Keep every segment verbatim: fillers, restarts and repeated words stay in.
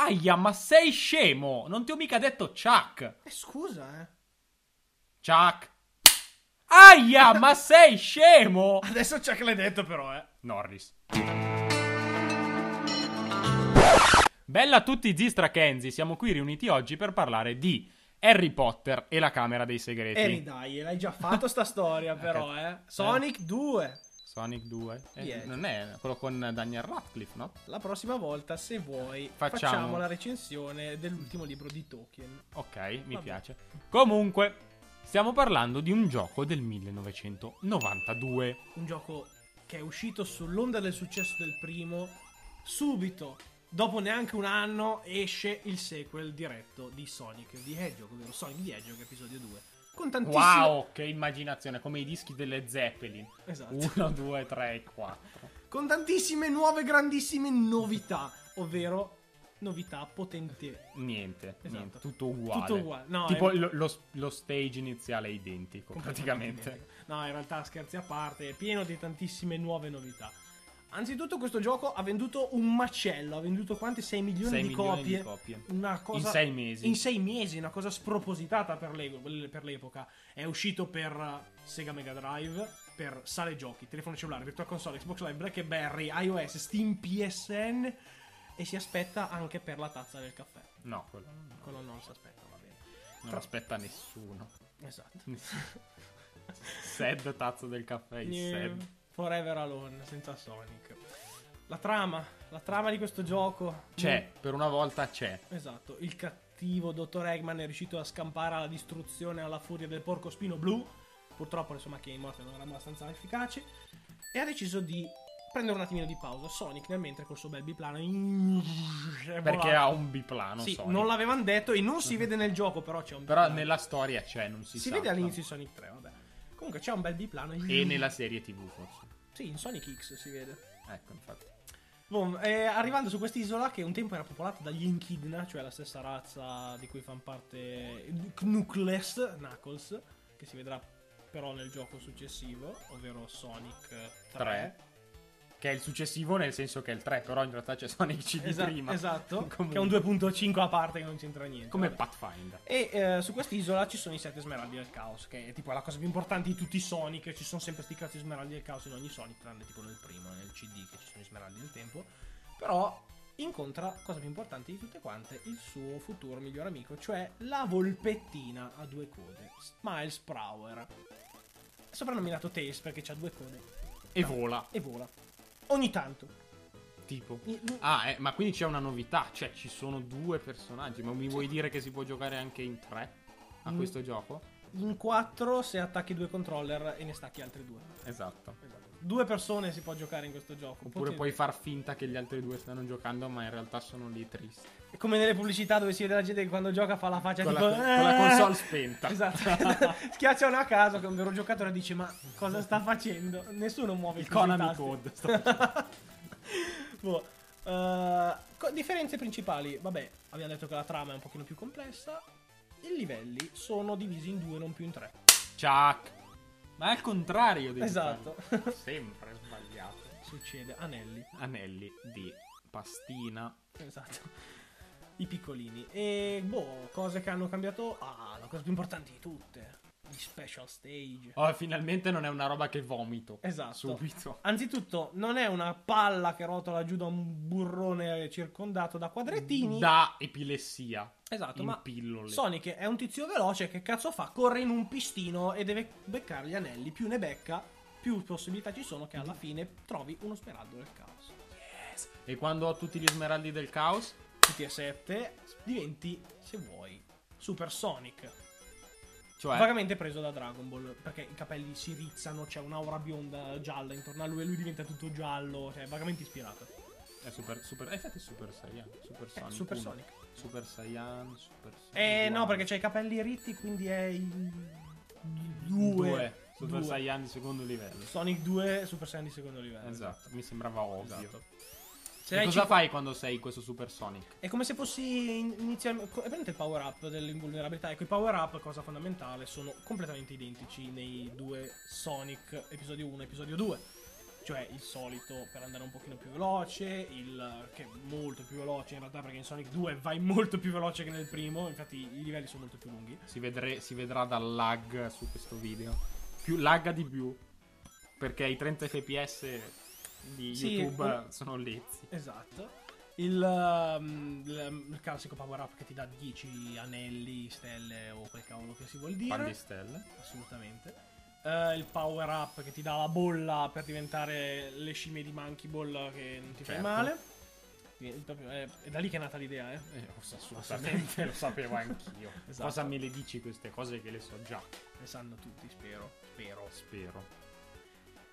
Aia, ma sei scemo! Non ti ho mica detto Chuck! Eh, scusa, eh. Chuck! Aia, ma sei scemo! Adesso Chuck l'hai detto però, eh. Norris. Bella a tutti zii strakenzi, siamo qui riuniti oggi per parlare di Harry Potter e la Camera dei Segreti. Eh, dai, l'hai già fatto sta storia però, eh. Sonic eh. due. Sonic due eh, yeah. Non è quello con Daniel Radcliffe, no? La prossima volta, se vuoi, facciamo, facciamo la recensione dell'ultimo libro di Tolkien. Ok, mi Vabbè. piace. Comunque, stiamo parlando di un gioco del millenovecentonovantadue. Un gioco che è uscito sull'onda del successo del primo. Subito, dopo neanche un anno, esce il sequel diretto di Sonic the Hedgehog, ovvero Sonic the Hedgehog episodio due. Con tantissime... Wow, che immaginazione, come i dischi delle Zeppelin. Esatto. uno, due, tre, quattro. Con tantissime nuove, grandissime novità, ovvero novità potente. Niente, esatto. niente tutto uguale. Tutto uguale. No, tipo è... lo, lo, lo stage iniziale è identico, praticamente. No, in realtà, scherzi a parte, è pieno di tantissime nuove novità. Anzitutto questo gioco ha venduto un macello, ha venduto quante? sei milioni, sei di, milioni copie. di copie Una cosa, in sei mesi. In sei mesi, una cosa spropositata per, l'e- per l'epoca. È uscito per Sega Mega Drive, per sale giochi, telefono cellulare, Virtual Console, Xbox Live, BlackBerry, iOS, Steam, P S N. E si aspetta anche per la tazza del caffè. No, quello, no. quello non si aspetta, va bene. Non Tra... aspetta nessuno. Esatto. Sad tazza del caffè, il yeah. sad Forever Alone, senza Sonic. La trama, la trama di questo gioco... C'è, mm. per una volta c'è. Esatto, il cattivo Dottor Eggman è riuscito a scampare alla distruzione, alla furia del porcospino blu. Purtroppo le sue macchine di morte non erano abbastanza efficaci. E ha deciso di prendere un attimino di pausa. Sonic, nel mentre, col suo bel biplano... Perché ha un biplano, sì, Sonic. Non l'avevano detto e non si vede nel gioco, però c'è un biplano. Però nella storia c'è, non si sa. Si salta. Vede all'inizio di Sonic tre, vabbè. Comunque c'è un bel biplano. E nella serie tv forse. Sì, in Sonic X si vede. Ecco, infatti. Boom, eh, arrivando su quest'isola che un tempo era popolata dagli Inchidna, cioè la stessa razza di cui fanno parte Knuckles, Knuckles, che si vedrà però nel gioco successivo, ovvero Sonic tre. Che è il successivo nel senso che è il tre, però in realtà c'è Sonic C D Esa- prima. Esatto, comunque. Che è un due punto cinque a parte che non c'entra niente. Come vabbè. Pathfinder. E eh, su quest'isola ci sono i sette smeraldi del caos, che è tipo la cosa più importante di tutti i Sonic. Ci sono sempre sti cazzo di smeraldi del caos in ogni Sonic, tranne tipo nel primo, nel C D, che ci sono i smeraldi del tempo. Però incontra, cosa più importante di tutte quante, il suo futuro miglior amico, cioè la volpettina a due code, Miles Prower. Soprannominato Tails perché c'ha due code. E no. vola. E vola. Ogni tanto. Tipo? Ah, eh, ma quindi c'è una novità. Cioè, ci sono due personaggi. Ma mi sì. vuoi dire che si può giocare anche in tre a in, questo gioco? In quattro se attacchi due controller e ne stacchi altri due. Esatto. esatto. Due persone si può giocare in questo gioco. Oppure Potete. puoi far finta che gli altri due stanno giocando, ma in realtà sono lì tristi. È come nelle pubblicità dove si vede la gente che quando gioca fa la faccia con, tipo, la, con eh! la console spenta. Esatto. Schiacciano a caso che un vero giocatore dice ma cosa sta facendo? Nessuno muove il Konami Code. boh. uh, differenze principali. Vabbè, abbiamo detto che la trama è un pochino più complessa. I livelli sono divisi in due, non più in tre. Ciao. Ma è al contrario di esatto. Sempre sbagliato. Succede. Anelli. Anelli di pastina. Esatto. I piccolini. E boh, cose che hanno cambiato. Ah, la cosa più importante di tutte. Gli special stage. Oh, finalmente non è una roba che vomito. Esatto. Subito. Anzitutto, non è una palla che rotola giù da un burrone circondato da quadrettini. Da epilessia. Esatto, in ma pillole. Sonic è un tizio veloce che cazzo fa? Corre in un pistino e deve beccare gli anelli. Più ne becca, più possibilità ci sono che alla fine trovi uno smeraldo del caos. Yes. E quando ho tutti gli smeraldi del caos, tutti e sette, diventi, se vuoi, Super Sonic. Cioè, vagamente preso da Dragon Ball, perché i capelli si rizzano, c'è un'aura bionda gialla intorno a lui e lui diventa tutto giallo, cioè vagamente ispirato. È super, super, infatti è Super Saiyan, Super Sonic. Eh, super uno. Sonic. Super Saiyan, Super Saiyan. Eh, no, perché c'ha i capelli ritti, quindi è il due. Super due. Saiyan di secondo livello. Sonic due, Super Saiyan di secondo livello. Esatto, mi sembrava ovvio. Esatto. E cosa cinque... fai quando sei questo Super Sonic? È come se fossi inizialmente... È veramente il power-up dell'invulnerabilità. Ecco, i power-up, cosa fondamentale, sono completamente identici nei due Sonic episodio uno e episodio due. cioè il solito per andare un pochino più veloce, il che è molto più veloce in realtà, perché in Sonic due vai molto più veloce che nel primo, infatti i livelli sono molto più lunghi. Si, vedre, si vedrà dal lag su questo video, più lagga di più, perché i trenta effe pi esse di sì, YouTube eh, sono lezzi. Esatto. Il, um, il classico power up che ti dà dieci anelli, stelle o quel cavolo che si vuol dire. Pan di stelle. Assolutamente. Uh, il power up che ti dà la bolla per diventare le scimmie di Monkey Ball che non ti certo. fai male. È, è da lì che è nata l'idea, eh? eh assolutamente, lo sapevo anch'io. Esatto. Cosa me le dici queste cose che le so già? Le sanno tutti, spero. Spero. Spero.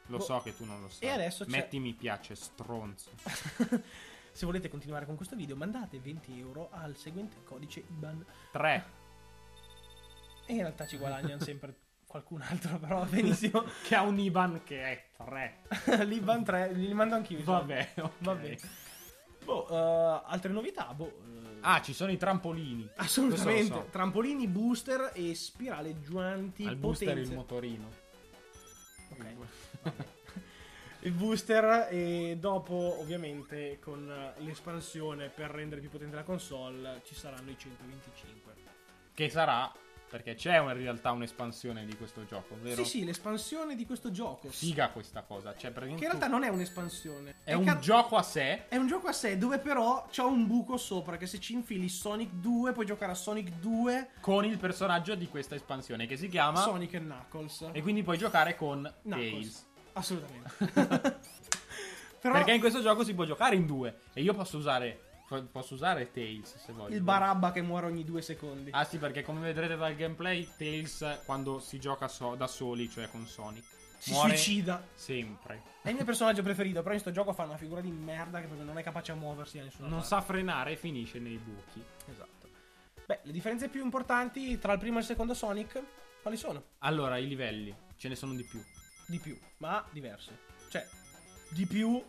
Lo so che tu non lo sai. E adesso metti mi piace, stronzo. Se volete continuare con questo video, mandate venti euro al seguente codice I B A N tre. E in realtà ci guadagnano sempre qualcun altro, però benissimo. Che ha un I B A N che è tre. L'I B A N tre, li mando anch'io. Vabbè, okay. Vabbè. Boh, uh, altre novità, boh. Uh... Ah, ci sono i trampolini. Assolutamente. So. Trampolini, booster e spirale giganti. Al potenze. Booster il motorino. Okay. Il booster, e dopo ovviamente con l'espansione per rendere più potente la console ci saranno i centoventicinque, che sarà perché c'è in realtà un'espansione di questo gioco, vero? Sì, sì, l'espansione di questo gioco. Figa questa cosa, cioè, che in realtà non è un'espansione, è, è un gioco a sé, è un gioco a sé dove però c'è un buco sopra che se ci infili Sonic due puoi giocare a Sonic due con il personaggio di questa espansione che si chiama Sonic e Knuckles, e quindi puoi giocare con Knuckles. Tails. Assolutamente. Però... perché in questo gioco si può giocare in due e io posso usare Posso usare Tails se voglio. Il Barabba che muore ogni due secondi. Ah sì, perché come vedrete dal gameplay, Tails quando si gioca so da soli, cioè con Sonic, si suicida sempre. È il mio personaggio preferito, però in sto gioco fa una figura di merda che non è capace a muoversi da nessuna parte. Non sa frenare e finisce nei buchi. Esatto. Beh, le differenze più importanti tra il primo e il secondo Sonic quali sono? Allora, i livelli, ce ne sono di più. Di più, ma diversi. Cioè, di più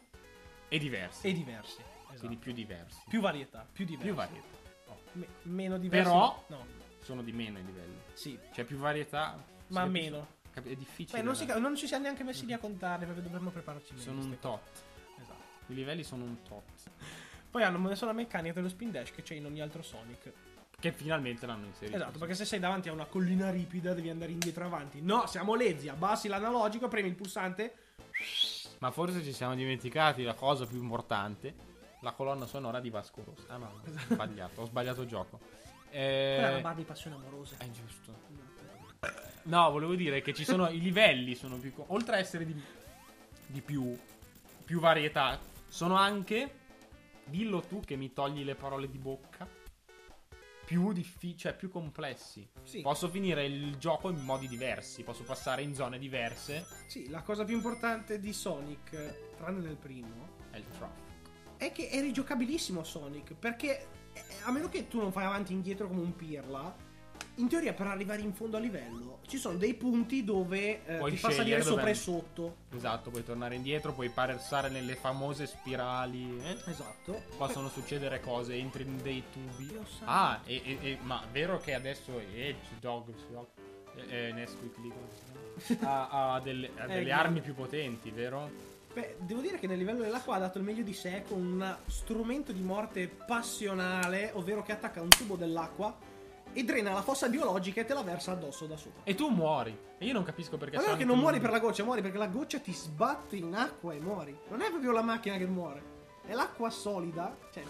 e diversi. E diversi. Esatto. Quindi più diversi. Più varietà. Più diversi. Più varietà. Oh. Me meno diversi. Però no. Sono di meno i livelli. Sì. C'è più varietà. Ma meno. È difficile. Beh, non, si, non ci siamo neanche messi mm. lì a contare, perché dovremmo prepararci meglio. Sono un tot. Cose. Esatto. I livelli sono un tot. Poi hanno messo la meccanica dello spin dash che c'è in ogni altro Sonic. Che finalmente l'hanno inserito. Esatto, perché se sei davanti a una collina ripida devi andare indietro e avanti. No, siamo lezzi, abbassi l'analogico, premi il pulsante. Ma forse ci siamo dimenticati la cosa più importante. La colonna sonora di Vasco Rossi. Ah no, no, ho sbagliato, ho sbagliato gioco. Eh... Quella è una barra di passione amorosa. È giusto. No, volevo dire che ci sono i livelli, sono più... oltre a essere di, di più, più varietà, sono anche, dillo tu che mi togli le parole di bocca, più difficili, cioè più complessi. Sì. Posso finire il gioco in modi diversi, posso passare in zone diverse. Sì, la cosa più importante di Sonic, tranne nel primo, è il trap. È che è rigiocabilissimo Sonic, perché a meno che tu non fai avanti e indietro come un pirla, in teoria per arrivare in fondo al livello ci sono dei punti dove eh, puoi ti fa salire sopra dove... e sotto. Esatto, puoi tornare indietro, puoi passare nelle famose spirali, eh? Esatto. Possono Beh. succedere cose, entri in dei tubi. Ah, e, e, e, ma vero che adesso Hedgehog eh, Nesquik ha, ha delle, ha delle eh, armi più potenti, vero? Beh, devo dire che nel livello della qua ha dato il meglio di sé con un strumento di morte passionale, ovvero che attacca un tubo dell'acqua e drena la fossa biologica e te la versa addosso da sopra. E tu muori. E io non capisco perché... Ma non è che non muori per la goccia, muori perché la goccia ti sbatte in acqua e muori. Non è proprio la macchina che muore, è l'acqua solida. Cioè,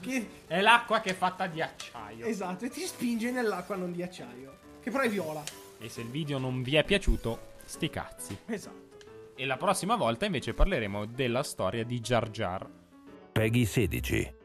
che... è l'acqua che è fatta di acciaio. Esatto, e ti spinge nell'acqua non di acciaio, che però è viola. E se il video non vi è piaciuto, sti cazzi. Esatto. E la prossima volta invece parleremo della storia di Jar Jar. PEGI sedici